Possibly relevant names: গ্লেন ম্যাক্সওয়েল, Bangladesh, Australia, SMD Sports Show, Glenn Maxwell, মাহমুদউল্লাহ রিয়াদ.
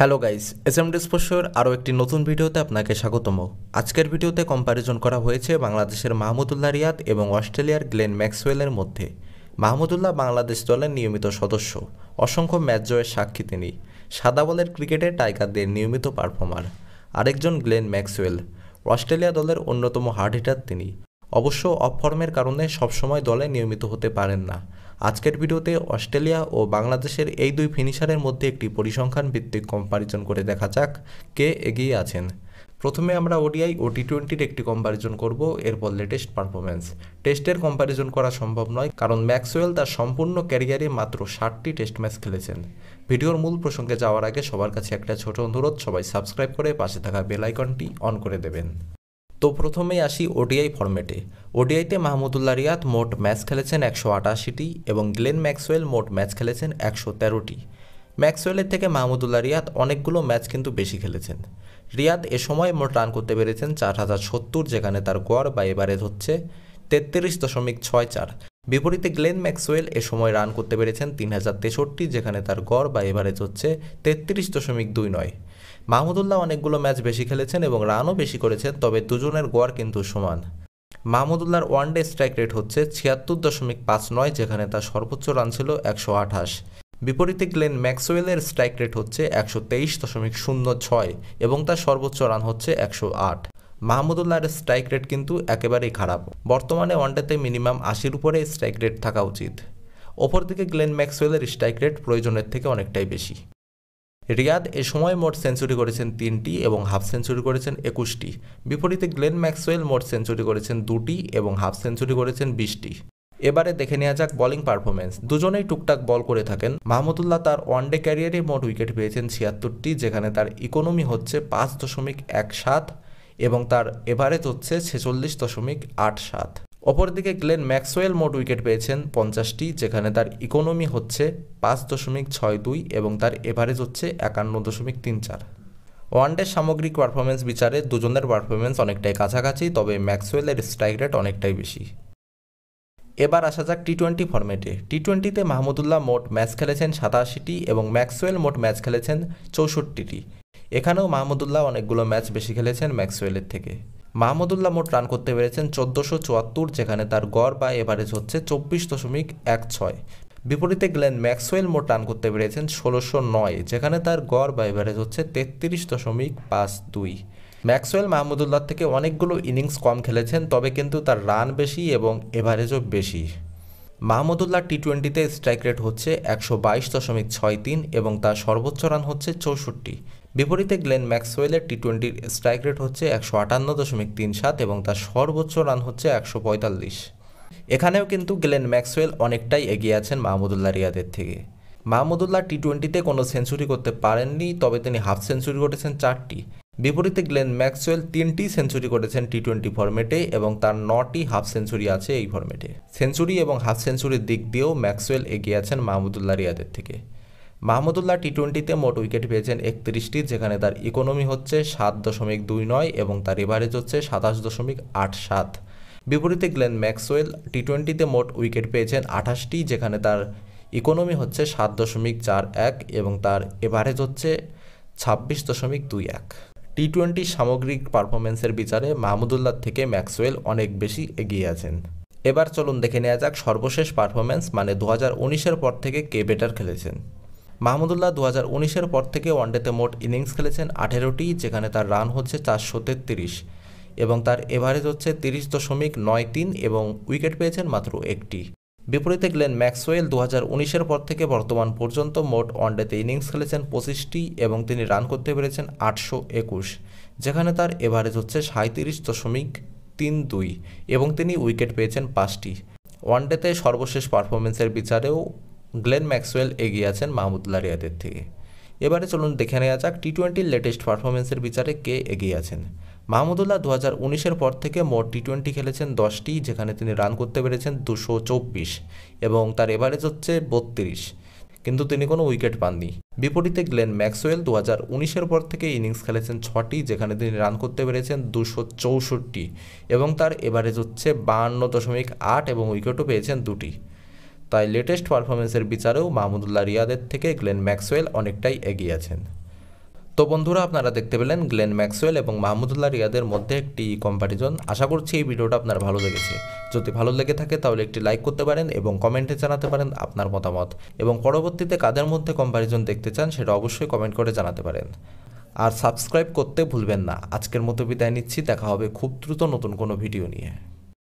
Hello guys SMD sports शोर आरो एक नतून भिडियोते आपनाके स्वागतम। आजकेर भिडियोते कम्पारिजन करा होयेछे बांग्लादेशेर মাহমুদউল্লাহ রিয়াদ एबं अस्ट्रेलियार ग्लेन मैक्सवेलर मध्य। মাহমুদউল্লাহ बांग्लादेश दलेर नियमित सदस्य, असंख्य मैच जयेर साक्षी तिनि, सादा बलेर क्रिकेटे टाइगारदेर नियमित पारफर्मार। आरेकजन গ্লেন ম্যাক্সওয়েল अस्ट्रेलिया दलेर अन्यतम हार्ड हिटार तिनि, अवश्य अफ फर्मेर कारणे सब समय दले नियमित होते पारेन ना। आजकेर भिडियोते अस्ट्रेलिया और बांग्लादेशेर एई दुई फिनिशारेर मध्य एकटी परिसंख्यान भित्तिक कम्पारिजन करे देखा जाक के एगिए आछेन। प्रथमे आमरा ओडिआई और टी-20 एकटी कम्पारिजन करब, एरपर लेटेस्ट परफरमेंस। टेस्टेर कम्पारिजन करा सम्भव नय, कारण ম্যাক্সওয়েল तार सम्पूर्ण क्यारियारे मात्र 60टी टेस्ट मैच खेलेछेन। भिडियोर मूल प्रसंगे जाओयार आगे सबार काछे एकटा छोटो अनुरोध, सबाई सबस्क्राइब करे पाशे थाका बेल आइकनटी अन करे देबेन। तो प्रथमेই আসি ওডিআই ফরম্যাটে। ওডিআইতে মাহমুদউল্লাহ রিয়াদ মোট ম্যাচ খেলেছেন 188টি এবং গ্লেন ম্যাক্সওয়েল মোট ম্যাচ খেলেছেন 113টি। ম্যাক্সওয়েলের থেকে মাহমুদউল্লাহ রিয়াদ অনেকগুলো ম্যাচ কিন্তু বেশি খেলেছেন। রিয়াদ এ সময় মোট রান করতে পেরেছেন 4070, যেখানে তার গড় বা এভারেজ হচ্ছে 33.64। বিপরীতে গ্লেন ম্যাক্সওয়েল এ সময় রান করতে পেরেছেন 3063, যেখানে তার গড় বা এভারেজ হচ্ছে 33.29। মাহমুদউল্লাহ অনেকগুলো ম্যাচ বেশি খেলেছেন এবং রানও বেশি করেছেন, তবে দুজনের গড় কিন্তু সমান। মাহমুদউল্লাহর ওয়ানডে স্ট্রাইক রেট হচ্ছে 76.59, যেখানে তার সর্বোচ্চ রান ছিল 128। বিপরীতে গ্লেন ম্যাক্সওয়েলের স্ট্রাইক রেট হচ্ছে 123.06 এবং তার সর্বোচ্চ রান হচ্ছে 108। মাহমুদউল্লাহর স্ট্রাইক রেট কিন্তু একেবারেই খারাপ, বর্তমানে ওয়ানডেতে মিনিমাম 80-র উপরে স্ট্রাইক রেট থাকা উচিত। অপরদিকে গ্লেন ম্যাক্সওয়েলের স্ট্রাইক রেট প্রয়োজনের থেকে অনেকটাই বেশি। রিয়াদ এ সময় মোট সেঞ্চুরি করেছেন 3টি এবং হাফ সেঞ্চুরি করেছেন 21টি। বিপরীতে গ্লেন ম্যাক্সওয়েল মোট সেঞ্চুরি করেছেন 2টি এবং হাফ সেঞ্চুরি করেছেন 20টি। এবারে দেখে নেওয়া যাক বোলিং পারফরমেন্স। দুজনেই টুকটাক বল করে থাকেন। মাহমুদউল্লাহ তার ওয়ানডে ক্যারিয়ারে মোট উইকেট পেয়েছেন 76টি, যেখানে তার ইকোনমি হচ্ছে 5.17 এবং তার এভারেজ হচ্ছে 46.87। অপরদিকে গ্লেন ম্যাক্সওয়েল মোট উইকেট পেয়েছেন 50টি, যেখানে তার ইকোনমি হচ্ছে 5.62 এবং তার এভারেজ হচ্ছে 51.34। ওয়ানডে সামগ্রিক পারফরমেন্স বিচারে দুজনের পারফরমেন্স অনেকটাই কাছাকাছি, তবে ম্যাক্সওয়েলের স্ট্রাইক রেট অনেকটাই বেশি। এবার আসা যাক টি-20 ফরম্যাটে। টি-20তে মাহমুদউল্লাহ মোট ম্যাচ খেলেছেন 87টি এবং ম্যাক্সওয়েল মোট ম্যাচ খেলেছেন 64টি। এখানেও মাহমুদউল্লাহ অনেকগুলো ম্যাচ বেশি খেলেছেন ম্যাক্সওয়েলের থেকে। মাহমুদউল্লাহ মোট রান করতে পেরেছেন 1474, যেখানে তার গড় বা এভারেজ হচ্ছে 24.16। বিপরীতে গ্লেন ম্যাক্সওয়েল মোট রান করতে পেরেছেন 1609, যেখানে তার গড় বা এভারেজ হচ্ছে 33.52। ম্যাক্সওয়েল মাহমুদউল্লাহ থেকে অনেকগুলো ইনিংস কম খেলেছেন, তবে কিন্তু তার রান বেশি এবং এভারেজও বেশি। মাহমুদউল্লাহ টি-20তে স্ট্রাইক রেট হচ্ছে 122.63 এবং তার সর্বোচ্চ রান হচ্ছে 64। বিপরীতে গ্লেন ম্যাক্সওয়েলের টি-20র স্ট্রাইক রেট হচ্ছে 158.37 এবং তার সর্বোচ্চ রান হচ্ছে 145। এখানেও কিন্তু গ্লেন ম্যাক্সওয়েল অনেকটাই এগিয়ে আছেন মাহমুদউল্লাহ রিয়াদের থেকে। মাহমুদউল্লাহ টি-20তে কোনো সেঞ্চুরি করতে পারেননি, তবে তিনি হাফ সেঞ্চুরি করেছেন 4টি। বিপরীতে গ্লেন ম্যাক্সওয়েল 3টি সেঞ্চুরি করেছেন টি-20 ফরম্যাটে এবং তার 9টি হাফ সেঞ্চুরি আছে এই ফরম্যাটে। সেঞ্চুরি এবং হাফ সেঞ্চুরির দিক দিয়েও ম্যাক্সওয়েল এগিয়ে আছেন মাহমুদউল্লাহ রিয়াদের থেকে। মাহমুদউল্লাহ টি-20তে মোট উইকেট পেয়েছেন 31টি, যেখানে তার ইকোনমি হচ্ছে 7.29 এবং তার এভারেজ হচ্ছে 27.87। বিপরীতে গ্লেন ম্যাক্সওয়েল টি-20তে মোট উইকেট পেয়েছেন 28টি, যেখানে তার ইকোনমি হচ্ছে 7.41 এবং তার এভারেজ হচ্ছে 26.21। টি-20 সামগ্রিক পারফরমেন্সের বিচারে মাহমুদউল্লাহ থেকে ম্যাক্সওয়েল অনেক বেশি এগিয়ে আছেন। এবার চলুন দেখে নেওয়া যাক সর্বশেষ পারফরমেন্স, মানে 2019-এর পর থেকে কে বেটার খেলেছেন। মাহমুদউল্লাহ 2019-এর পর থেকে ওয়ানডেতে মোট ইনিংস খেলেছেন 18টি, যেখানে তার রান হচ্ছে 433 এবং তার এভারেজ হচ্ছে 30.93 এবং উইকেট পেয়েছেন মাত্র 1টি। বিপরীতে গ্লেন ম্যাক্সওয়েল 2019-এর পর থেকে বর্তমান পর্যন্ত মোট ওয়ানডেতে ইনিংস খেলেছেন 25টি এবং তিনি রান করতে পেরেছেন 821, যেখানে তার এভারেজ হচ্ছে 37.32 এবং তিনি উইকেট পেয়েছেন 5টি। ওয়ানডেতে সর্বশেষ পারফরমেন্সের বিচারেও গ্লেন ম্যাক্সওয়েল এগিয়ে আছেন মাহমুদউল্লাহ রিয়াদের থেকে। এবারে চলুন দেখে নেওয়া যাক টি-20 লেটেস্ট পারফরমেন্সের বিচারে কে এগিয়ে আছেন। মাহমুদউল্লাহ 2019-এর পর থেকে মোট টি-20 খেলেছেন 10টি, যেখানে তিনি রান করতে পেরেছেন 224 এবং তার এভারেজ হচ্ছে 32, কিন্তু তিনি কোনো উইকেট পাননি। বিপরীতে গ্লেন ম্যাক্সওয়েল 2019-এর পর থেকে ইনিংস খেলেছেন 6টি, যেখানে তিনি রান করতে পেরেছেন 264 এবং তার এভারেজ হচ্ছে 52.8 এবং উইকেটও পেয়েছেন 2টি। তাই লেটেস্ট পারফরমেন্সের বিচারেও মাহমুদউল্লাহ রিয়াদের থেকে গ্লেন ম্যাক্সওয়েল অনেকটাই এগিয়ে আছেন। तो बंधुरा आपनारा देखते पेलें ग्लेन मैक्सওয়েল और মাহমুদউল্লাহ রিয়াদের मध्य एक कम्पैरिजन। आशा करছি এই ভিডিওটা আপনার ভালো লেগেছে। যদি ভালো লেগে থাকে তাহলে একটি লাইক করতে পারেন এবং কমেন্টে জানাতে পারেন আপনার মতামত এবং পরবর্তীতে কাদের মধ্যে কম্পैरिजन দেখতে চান সেটা অবশ্যই কমেন্ট করে জানাতে পারেন। আর সাবস্ক্রাইব করতে ভুলবেন না। আজকের মতো বিদায় নিচ্ছি। দেখা হবে খুব দ্রুত নতুন কোনো ভিডিও নিয়ে।